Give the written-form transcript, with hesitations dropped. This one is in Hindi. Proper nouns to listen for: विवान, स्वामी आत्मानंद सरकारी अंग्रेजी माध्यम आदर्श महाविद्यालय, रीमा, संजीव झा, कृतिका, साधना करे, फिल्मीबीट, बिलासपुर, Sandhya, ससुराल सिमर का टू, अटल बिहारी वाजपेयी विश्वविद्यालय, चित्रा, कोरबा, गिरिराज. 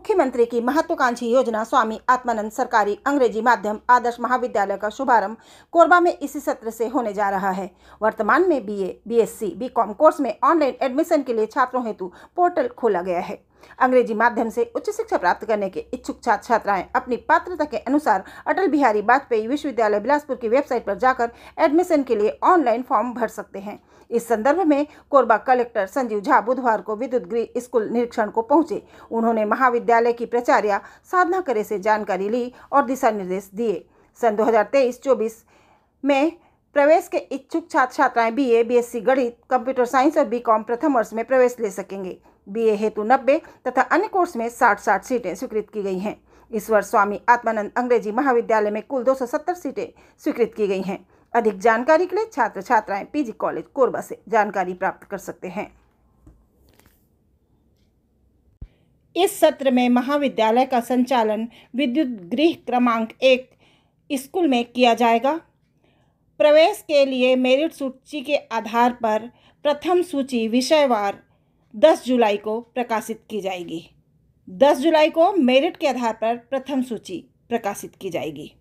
मुख्यमंत्री की महत्वाकांक्षी योजना स्वामी आत्मानंद सरकारी अंग्रेजी माध्यम आदर्श महाविद्यालय का शुभारंभ कोरबा में इसी सत्र से होने जा रहा है। वर्तमान में बीए, बीएससी, बीकॉम कोर्स में ऑनलाइन एडमिशन के लिए छात्रों हेतु पोर्टल खोला गया है। अंग्रेजी माध्यम से उच्च शिक्षा प्राप्त करने के इच्छुक छात्र छात्राएं अपनी पात्रता के अनुसार अटल बिहारी वाजपेयी विश्वविद्यालय बिलासपुर की वेबसाइट पर जाकर एडमिशन के लिए ऑनलाइन फॉर्म भर सकते हैं। इस संदर्भ में कोरबा कलेक्टर संजीव झा बुधवार को विद्युत गृह स्कूल निरीक्षण को पहुंचे। उन्होंने महाविद्यालय की प्राचार्या साधना करे से जानकारी ली और दिशा निर्देश दिए। सन 2023-24 में प्रवेश के इच्छुक छात्र छात्राएं बीए, बीएससी गणित, कंप्यूटर साइंस और बीकॉम प्रथम वर्ष में प्रवेश ले सकेंगे। बीए हेतु 90 तथा अन्य कोर्स में 60 सीटें स्वीकृत की गई हैं। इस वर्ष स्वामी आत्मानंद अंग्रेजी महाविद्यालय में कुल 270 सीटें स्वीकृत की गई हैं। अधिक जानकारी के लिए छात्र छात्राएं पीजी कॉलेज कोरबा से जानकारी प्राप्त कर सकते हैं। इस सत्र में महाविद्यालय का संचालन विद्युत गृह क्रमांक 1 स्कूल में किया जाएगा। प्रवेश के लिए मेरिट सूची के आधार पर प्रथम सूची विषयवार 10 जुलाई को प्रकाशित की जाएगी। 10 जुलाई को मेरिट के आधार पर प्रथम सूची प्रकाशित की जाएगी।